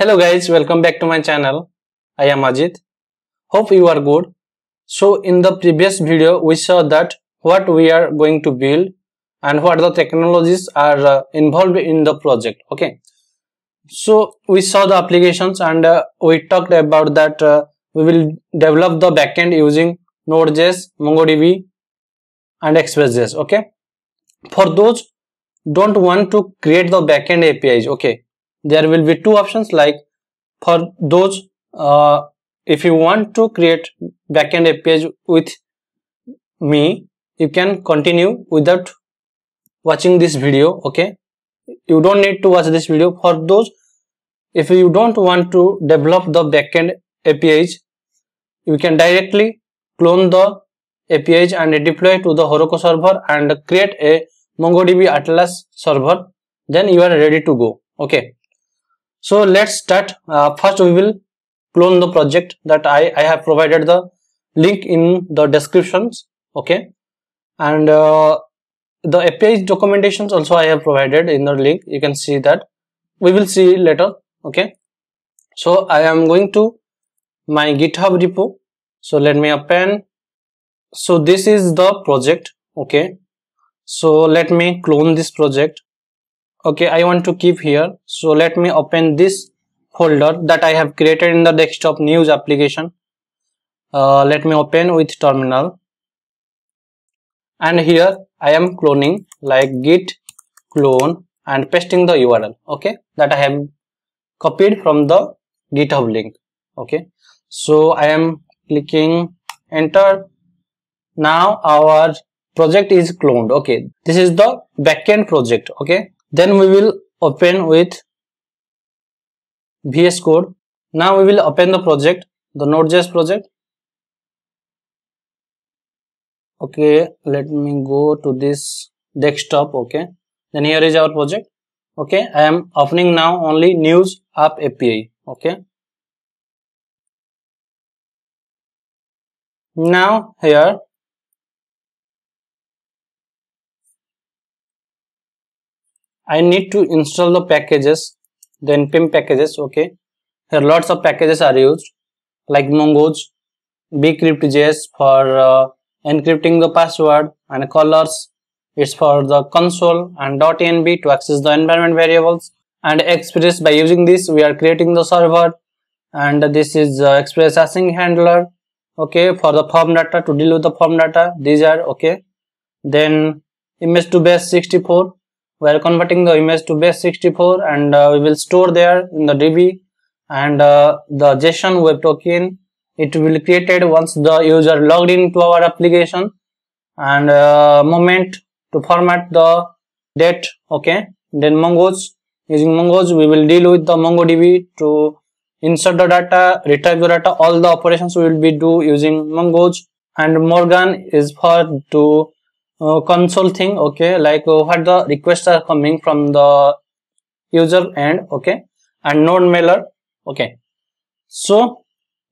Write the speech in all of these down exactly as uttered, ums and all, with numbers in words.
Hello guys, welcome back to my channel. I am Ajit. Hope you are good. So in the previous video, we saw that what we are going to build and what the technologies are uh, involved in the project. Okay. So we saw the applications and uh, we talked about that uh, we will develop the backend using Node.js, MongoDB and Express.js. Okay. For those don't want to create the backend A P Is. Okay. There will be two options, like for those uh, if you want to create backend A P Is with me, you can continue without watching this video. Okay, you don't need to watch this video. For those if you don't want to develop the backend A P Is, you can directly clone the A P Is and deploy to the Heroku server and create a MongoDB Atlas server, then you are ready to go. Okay. So let's start. Uh, first we will clone the project that I, I have provided the link in the descriptions. Okay. And uh, the A P I documentations also I have provided in the link. You can see that. We will see later. Okay. So I am going to my GitHub repo. So let me open. So this is the project. Okay. So let me clone this project. Okay, I want to keep here. So let me open this folder that I have created in the desktop news application. Uh, let me open with terminal. And here I am cloning, like git clone, and pasting the U R L. Okay, that I have copied from the GitHub link. Okay, so I am clicking enter. Now our project is cloned. Okay, this is the backend project. Okay. Then we will open with V S Code. Now we will open the project, the Node.js project. Okay, let me go to this desktop. Okay, then here is our project. Okay, I am opening now only news app A P I. Okay. Now here. I need to install the packages, the npm packages. Okay, here lots of packages are used, like mongoose, bcrypt.js for uh, encrypting the password, and colors, it's for the console, and .env to access the environment variables, and express, by using this we are creating the server, and this is uh, express async handler. Okay, for the form data, to deal with the form data, these are okay. Then image to base sixty-four. We are converting the image to base sixty-four and uh, we will store there in the D B, and uh, the JSON Web Token, it will be created once the user logged into our application, and uh, moment to format the date. Okay, then mongoose, using mongoose we will deal with the MongoDB to insert the data, retrieve the data, all the operations we will be do using mongoose, and morgan is for to Uh, console thing. Okay, like uh, what the requests are coming from the user end. Okay, and Nodemailer. Okay, so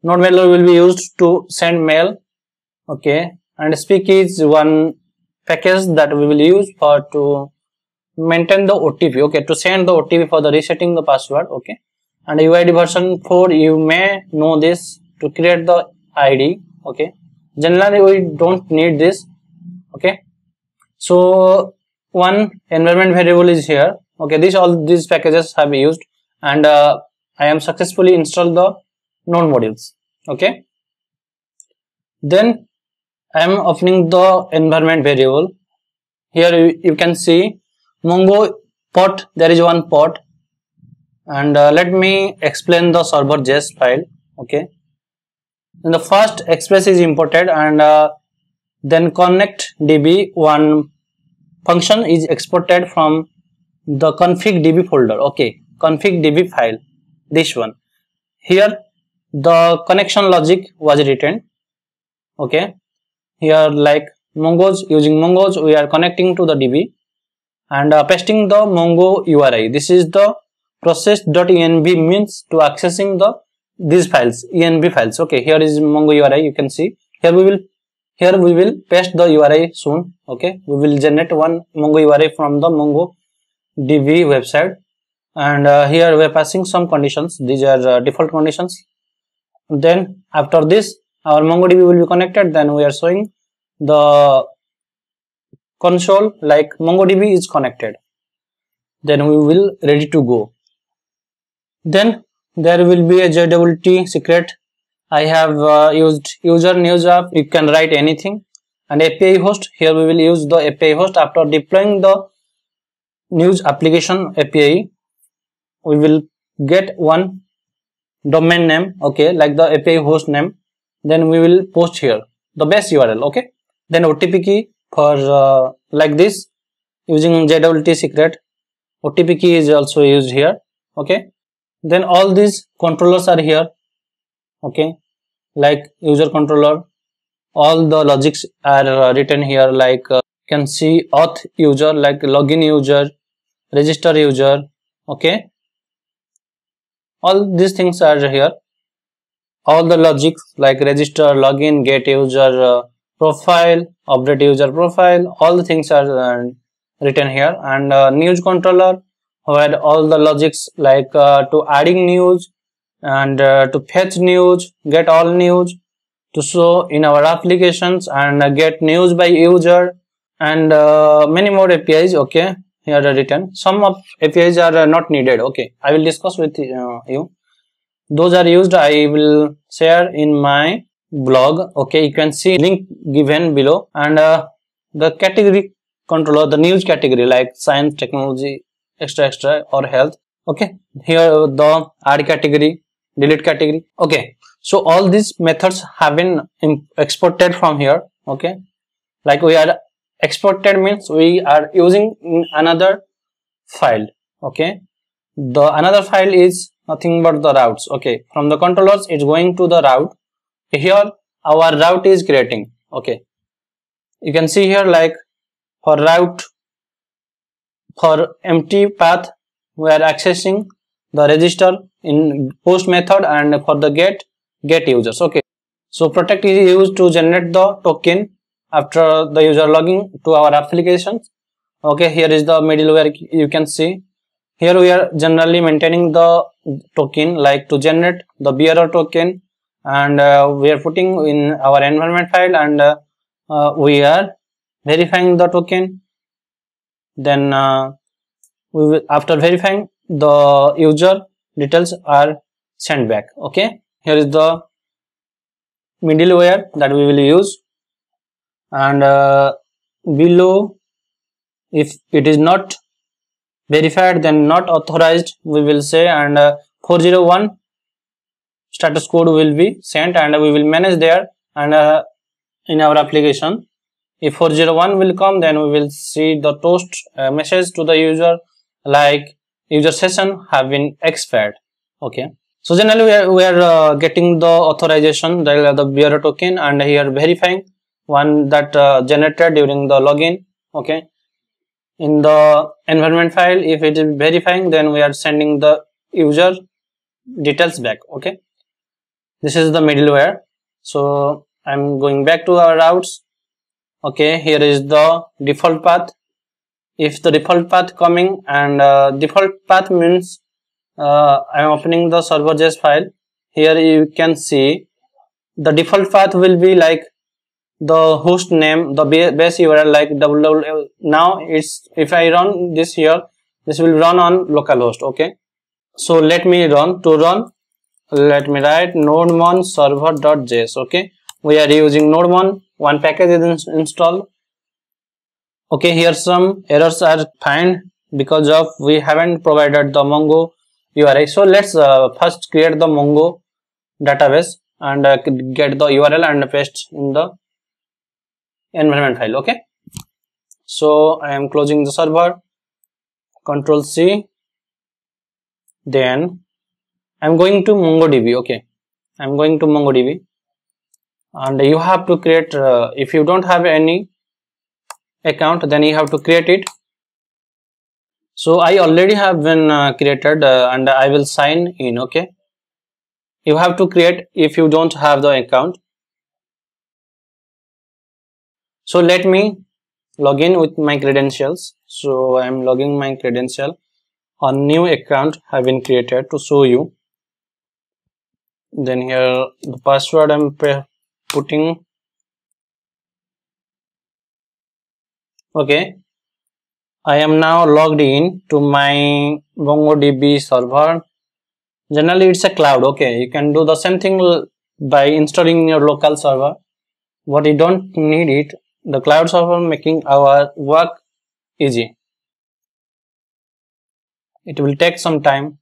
Nodemailer will be used to send mail. Okay, and speakeasy is one package that we will use for to maintain the O T P. Okay, to send the O T P for the resetting the password. Okay, and U U I D version four, you may know this, to create the I D. Okay, generally we don't need this. Okay, so one environment variable is here. Okay, these all these packages have been used, and uh, I am successfully installed the node modules. Okay, then I am opening the environment variable. Here you, you can see mongo pod, there is one pod, and uh, let me explain the server.js file. Okay, and the first express is imported, and uh, then connect db one function is exported from the config db folder. Okay, config db file, this one. Here the connection logic was written. Okay, here like mongoose, using mongoose we are connecting to the db and uh, pasting the mongo U R I. This is the process.env, means to accessing the these files, env files. Okay, here is mongo U R I, you can see. Here we will Here we will paste the U R I soon. Okay, we will generate one mongo U R I from the MongoDB website, and uh, here we are passing some conditions. These are uh, default conditions. Then after this our MongoDB will be connected. Then we are showing the console like MongoDB is connected. Then we will ready to go. Then there will be a J W T secret. I have uh, used user news app. You can write anything. And A P I host, here we will use the A P I host. After deploying the news application A P I, we will get one domain name, okay, like the A P I host name. Then we will post here the base U R L, okay. Then O T P key for uh, like this using J W T secret. O T P key is also used here, okay. Then all these controllers are here, okay, like user controller. All the logics are uh, written here, like uh, you can see auth user, like login user, register user, okay. All these things are here. All the logics like register, login, get user uh, profile, update user profile, all the things are uh, written here. And uh, news controller, where all the logics like uh, to adding news and uh, to fetch news, get all news, to show in our applications, and uh, get news by user, and uh, many more A P Is, okay, here are written. Some of A P Is are uh, not needed, okay, I will discuss with uh, you. Those are used, I will share in my blog, okay, you can see link given below. And uh, the category controller, the news category like science, technology, extra extra or health, okay, here the add category, delete category, okay. So all these methods have been exported from here, okay, like we are exported means we are using in another file, okay. The another file is nothing but the routes, okay. From the controllers it's going to the route. Here our route is creating, okay. You can see here like for route, for empty path we are accessing the register in post method, and for the get, get users, okay. So protect is used to generate the token after the user logging to our applications, okay. Here is the middleware, you can see here we are generally maintaining the token, like to generate the bearer token, and uh, we are putting in our environment file, and uh, uh, we are verifying the token. Then uh, we will, after verifying, the user details are sent back, okay. Here is the middleware that we will use. And uh, below, if it is not verified, then not authorized, we will say, and uh, four oh one status code will be sent, and we will manage there. And uh, in our application, if four oh one will come, then we will see the toast uh, message to the user like user session have been expired, okay. So generally we are, we are uh, getting the authorization, the, the bearer token, and here verifying one that uh, generated during the login, okay. In the environment file, if it is verifying, then we are sending the user details back, okay. This is the middleware. So I'm going back to our routes, okay. Here is the default path. If the default path coming, and uh, default path means Uh, I am opening the server.js file. Here you can see the default path will be like the host name, the base U R L like double. Now it's, if I run this here, this will run on localhost, okay. So let me run, to run, let me write node mon server.js, okay. We are using node mon, one package is installed, okay. Here some errors are found because of we haven't provided the Mongo U R I. So let's uh, first create the Mongo database and uh, get the U R L and paste in the environment file, okay. So I am closing the server, control C, then I am going to MongoDB, okay. I am going to MongoDB, and you have to create, uh, if you don't have any account, then you have to create it. So I already have been uh, created, uh, and I will sign in, okay. You have to create if you don't have the account. So let me log in with my credentials. So I am logging my credential. a new account have been created to show you. Then here the password I'm putting. Okay, I am now logged in to my MongoDB server. Generally it's a cloud. Okay, you can do the same thing by installing your local server, but you don't need it. The cloud server making our work easy. It will take some time.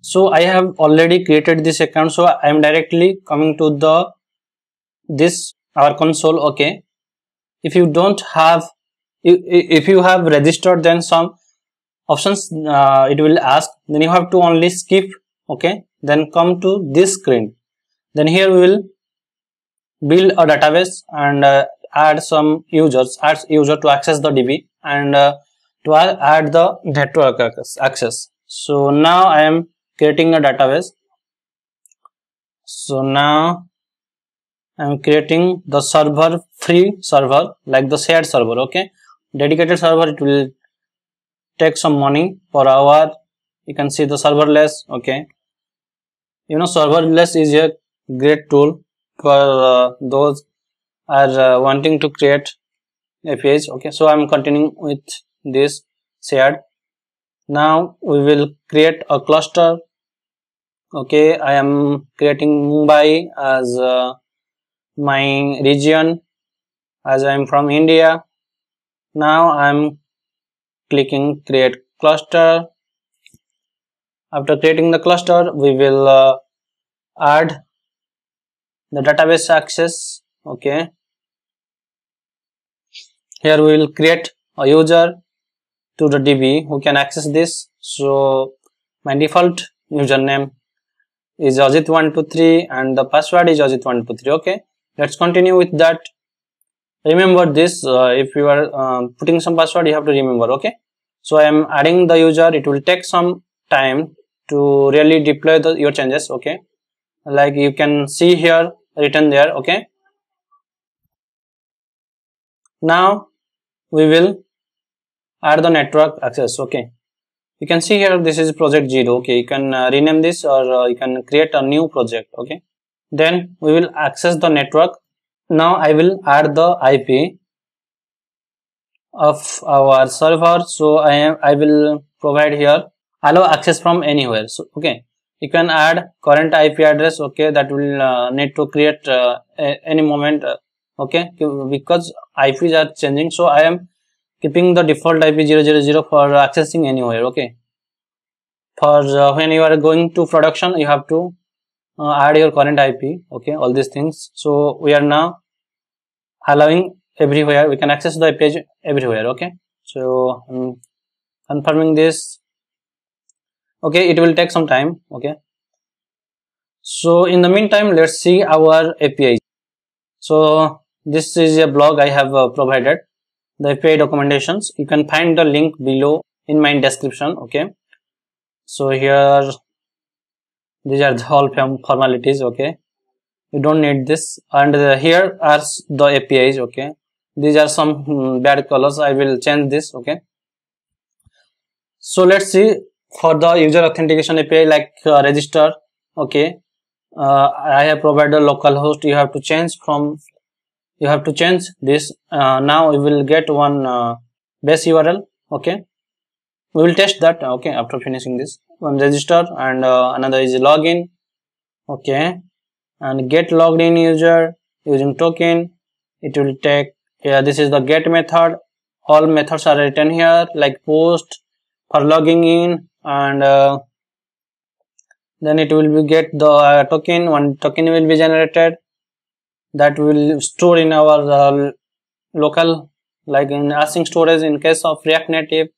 So I have already created this account, so I am directly coming to the this our console. Okay, if you don't have, if you have registered, then some options uh, it will ask, then you have to only skip. Okay, then come to this screen. Then here we will build a database and uh, add some users, add user to access the D B and uh, to add the network access. So now I am creating a database. So now I am creating the server, free server, like the shared server. Okay, dedicated server, it will take some money per hour. You can see the serverless. Okay, you know, serverless is a great tool for uh, those are uh, wanting to create A P Is. Okay, so I'm continuing with this shared. Now we will create a cluster. Okay, I am creating Mumbai as uh, my region, as I am from India. Now I'm clicking create cluster. After creating the cluster, we will uh, add the database access. Okay, here we will create a user to the D B who can access this. So my default username is Ajit one two three and the password is Ajit one two three. Okay, let's continue with that. Remember this, uh, if you are uh, putting some password, you have to remember. Okay, so I am adding the user. It will take some time to really deploy the, your changes. Okay, like you can see here written there. Okay, now we will add the network access. Okay, you can see here this is project zero. Okay, you can uh, rename this or uh, you can create a new project. Okay, then we will access the network. Now I will add the I P of our server. So I am, I will provide here allow access from anywhere. So okay, you can add current I P address. Okay, that will uh, need to create uh, any moment. Uh, okay, because I Ps are changing, so I am keeping the default I P zero zero zero for accessing anywhere. Okay, for uh, when you are going to production, you have to Uh, add your current I P. Okay, all these things. So we are now allowing everywhere. We can access the page everywhere. Okay, so um, confirming this. Okay, it will take some time. Okay, so in the meantime, let's see our A P I. So this is a blog I have uh, provided, the A P I documentations. You can find the link below in my description. Okay, so here these are the all formalities. Okay, you don't need this. And uh, here are the A P Is. Okay, these are some mm, bad colors. I will change this. Okay, so let's see for the user authentication A P I, like uh, register. Okay, uh, I have provided local host. You have to change from, you have to change this. Uh, now we will get one uh, base U R L. Okay, we will test that. Okay, after finishing this, one register and uh, another is login. Okay, and get logged in user using token. It will take, yeah, this is the get method. All methods are written here, like post for logging in, and uh, then it will be get the uh, token. One token will be generated that will store in our uh, local, like in async storage in case of React Native.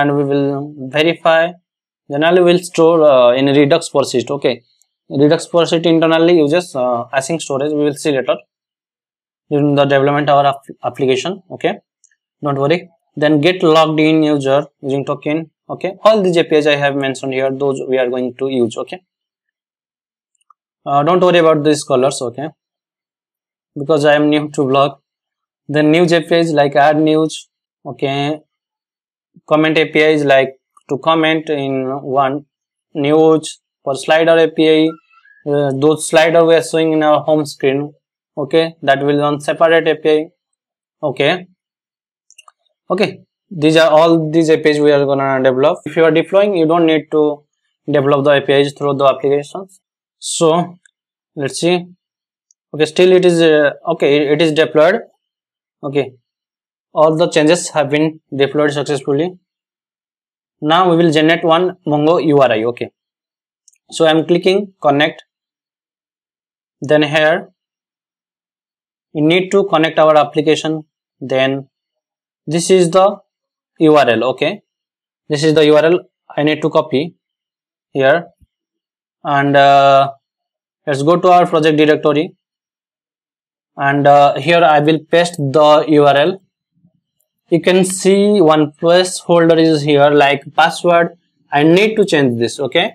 And we will verify. Generally we will store uh, in Redux Persist. Okay, Redux Persist internally uses uh, async storage. We will see later during the development of our application. Okay, don't worry. Then get logged in user using token. Okay, all these A P Is I have mentioned here, those we are going to use. Okay, uh, don't worry about these colors. Okay, because I am new to blog. Then new A P Is like add news. Okay, comment A P I is like to comment in one news for slider A P I. Uh, those slider we are showing in our home screen. Okay, that will run separate A P I. Okay. Okay. These are all these A P Is we are gonna develop. If you are deploying, you don't need to develop the A P Is through the applications. So let's see. Okay, still it is uh, okay. It is deployed. Okay, all the changes have been deployed successfully. Now we will generate one Mongo U R I. Okay, so I am clicking connect. Then here we need to connect our application. Then this is the U R L. Okay, this is the U R L I need to copy here, and uh, let's go to our project directory, and uh, here I will paste the U R L. You can see one placeholder is here like password. I need to change this. Okay,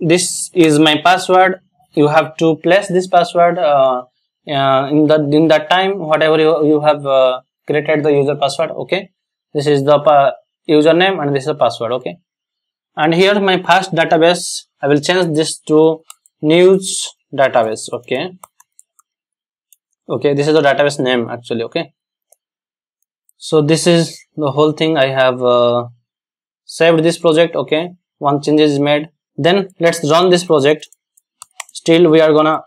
this is my password. You have to place this password uh, uh, in that in that time whatever you, you have uh, created the user password. Okay, this is the pa username and this is the password. Okay, and here my first database, I will change this to news database. Okay, okay, this is the database name actually. Okay, so this is the whole thing. I have uh, saved this project. Okay, one change is made. Then let's run this project. Still we are gonna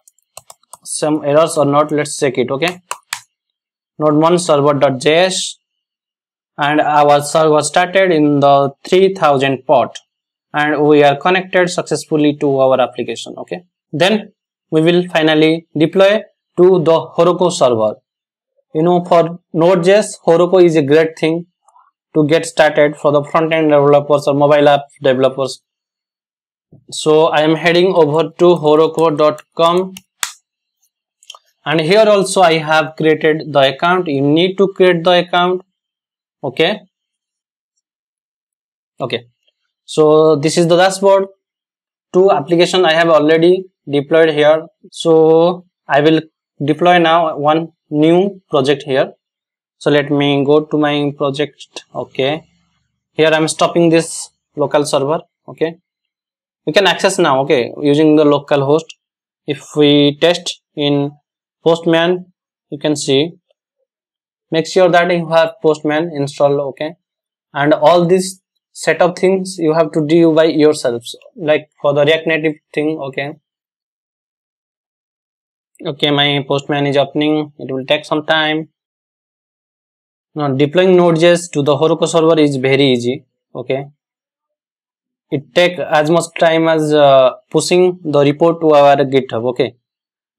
some errors or not, let's check it. Okay, node one server.js, and our server started in the three thousand port, and we are connected successfully to our application. Okay, then we will finally deploy to the Heroku server. You know, for Node.js, Heroku is a great thing to get started for the front-end developers or mobile app developers. So I am heading over to heroku dot com, and here also I have created the account. You need to create the account. Okay. Okay. So this is the dashboard. Two application I have already deployed here. So I will deploy now one new project here. So let me go to my project. Okay, here I am stopping this local server. Okay, we can access now. Okay, using the local host. If we test in Postman, you can see, make sure that you have Postman installed. Okay, and all these set of things you have to do by yourselves, like for the React Native thing. Okay. Okay, my Postman is opening. It will take some time. Now deploying Node.js to the Heroku server is very easy. Okay, it takes as much time as uh, pushing the report to our GitHub. Okay,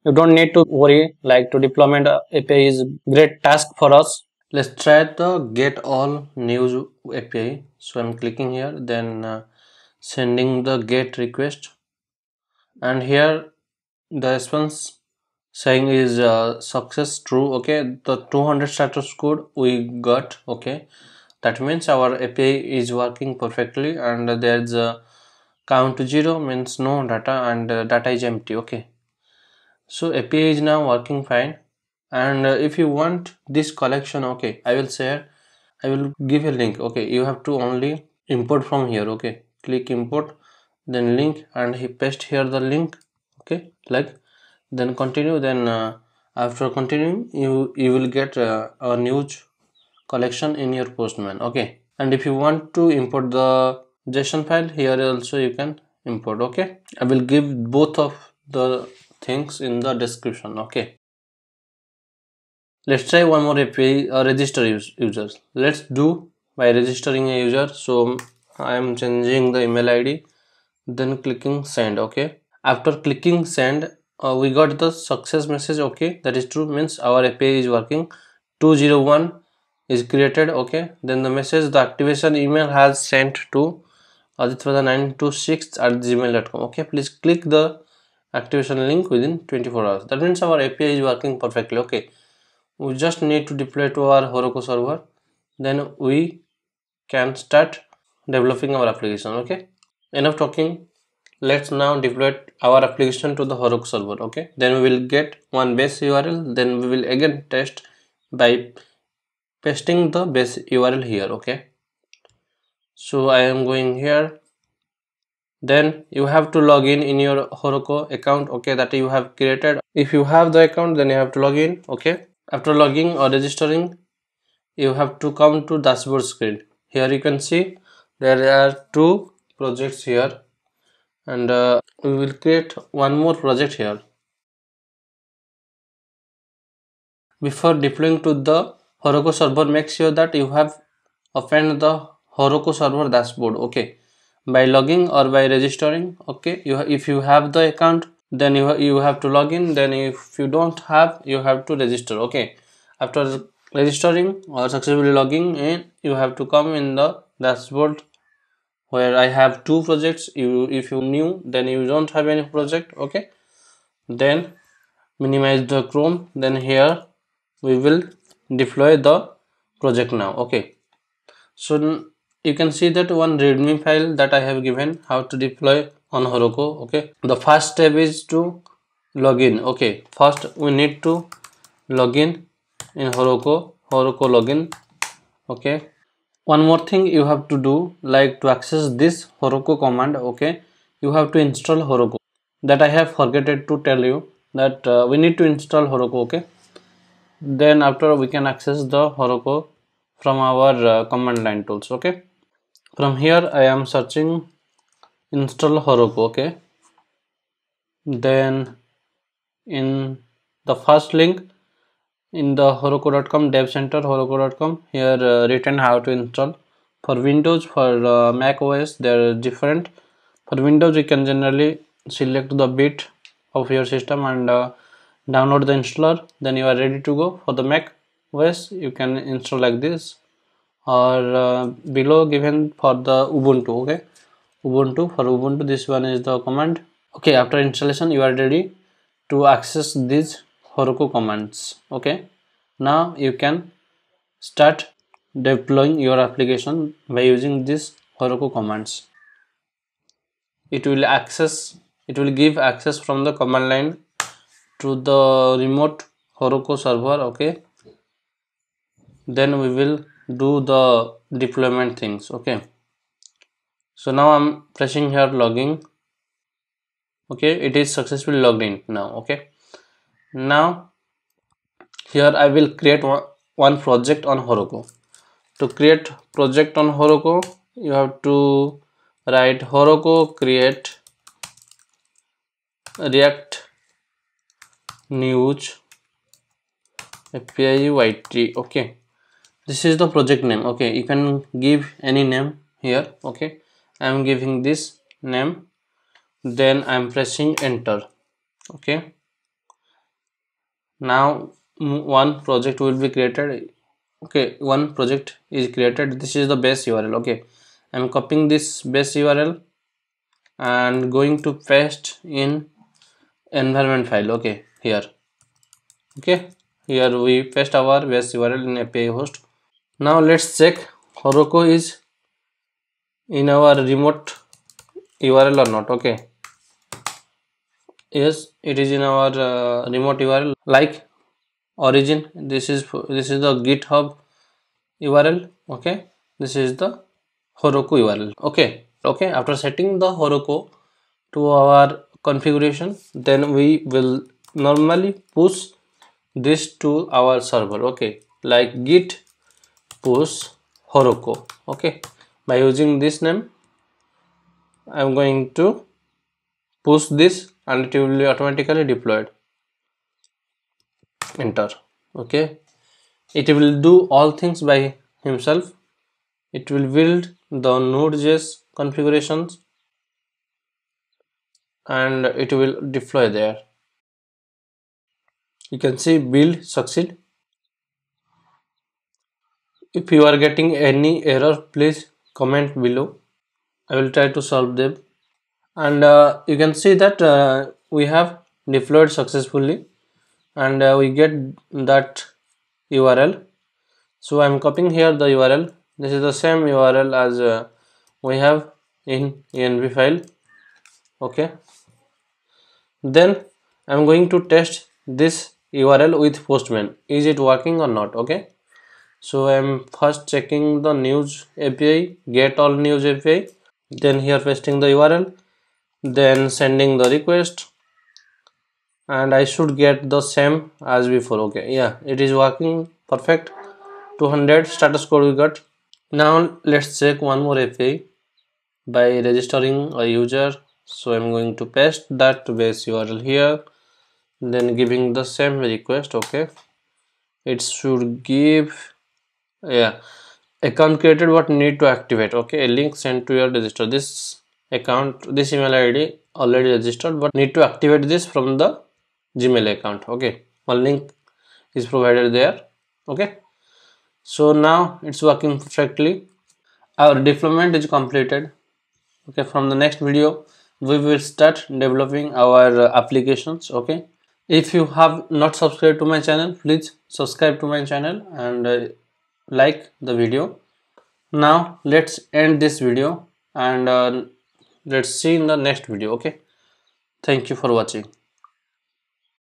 you don't need to worry. Like to deployment A P I is great task for us. Let's try the get all news A P I. So I'm clicking here, then uh, sending the get request, and here the response saying is uh, success true. Okay, the two hundred status code we got. Okay, that means our A P I is working perfectly, and there's a count to zero means no data, and uh, data is empty. Okay, so A P I is now working fine. And uh, if you want this collection, okay, I will share, I will give a link. Okay, you have to only import from here. Okay, click import, then link, and he paste here the link. Okay, like, then continue. Then uh, after continuing, you you will get uh, a news collection in your Postman. Okay, and if you want to import the JSON file, here also you can import. Okay, I will give both of the things in the description. Okay, let's try one more A P I. Uh, register us users. Let's do by registering a user. So I am changing the email I D, then clicking send. Okay, after clicking send, Uh, we got the success message. Okay, that is true, means our A P I is working. two zero one is created. Okay, then the message, the activation email has sent to ajit nine two six at gmail dot com. Okay, please click the activation link within twenty-four hours. That means our A P I is working perfectly. Okay, we just need to deploy to our Heroku server, then we can start developing our application. Okay, enough talking. Let's now deploy our application to the Heroku server. Okay, then we will get one base U R L, then we will again test by pasting the base U R L here. Okay, so I am going here. Then you have to log in in your Heroku account, okay, that you have created. If you have the account, then you have to log in. Okay, after logging or registering, you have to come to dashboard screen. Here you can see there are two projects here, and uh, we will create one more project here. Before deploying to the Heroku server, make sure that you have opened the Heroku server dashboard, okay, by logging or by registering. Okay, you if you have the account, then you, ha you have to log in. Then if you don't have, you have to register. Okay, after registering or successfully logging in, you have to come in the dashboard where I have two projects. You if you new, then you don't have any project. Okay, then minimize the Chrome. Then here we will deploy the project now. Okay, so you can see that one readme file that I have given how to deploy on Heroku. Okay, the first step is to login. Okay, first we need to login in Heroku. Heroku login. Okay, one more thing you have to do, like to access this Heroku command. Okay, you have to install Heroku. That I have forgotten to tell you that uh, we need to install Heroku. Okay, then after we can access the Heroku from our uh, command line tools. Okay, from here I am searching install Heroku. Okay, then in the first link in the heroku dot com dev center, heroku dot com, here uh, written how to install for Windows, for uh, Mac O S. There are different. For Windows you can generally select the bit of your system and uh, download the installer, then you are ready to go. For the Mac O S you can install like this, or uh, below given for the Ubuntu. Okay, Ubuntu, for Ubuntu this one is the command. Okay, after installation you are ready to access these Heroku commands. Okay, now you can start deploying your application by using these Heroku commands. It will access, it will give access from the command line to the remote Heroku server. Okay, then we will do the deployment things. Okay, so now I'm pressing here logging. Okay, it is successfully logged in now. Okay, now here I will create one project on Heroku. To create project on Heroku, you have to write Heroku create react news api U U I D. Okay, this is the project name. Okay, you can give any name here. Okay, I am giving this name, then I am pressing enter. Okay, now one project will be created. Okay, one project is created. This is the base U R L. Okay, I'm copying this base U R L and going to paste in environment file. Okay, here. Okay, here we paste our base U R L in A P I host. Now let's check Heroku is in our remote U R L or not. Okay, yes, it is in our uh, remote U R L, like origin. This is this is the GitHub U R L. Okay, this is the Heroku U R L. Okay, okay. After setting the Heroku to our configuration, then we will normally push this to our server. Okay, like git push Heroku. Okay, by using this name, I am going to push this and it will be automatically deployed. Enter. Okay, it will do all things by himself. It will build the Node.js configurations and it will deploy there. You can see build succeed. If you are getting any error, please comment below. I will try to solve them. And uh, you can see that uh, we have deployed successfully and uh, we get that U R L. So I am copying here the U R L. This is the same U R L as uh, we have in env file. Okay, then I am going to test this U R L with Postman. Is it working or not? Okay, So I am first checking the news A P I, get all news A P I, then here pasting the U R L, then sending the request, and I should get the same as before. Okay, yeah, it is working perfect. two hundred status code we got. Now let's check one more A P I by registering a user. So I'm going to paste that base U R L here, then giving the same request. Okay, it should give, yeah, account created but need to activate. Okay, a link sent to your register. This account, this email I D already registered but need to activate this from the Gmail account. Okay, one link is provided there. Okay, so now it's working perfectly. Our deployment is completed. Okay, from the next video we will start developing our uh, applications. Okay, if you have not subscribed to my channel, please subscribe to my channel and uh, like the video. Now let's end this video and uh, let's see in the next video. Okay, thank you for watching.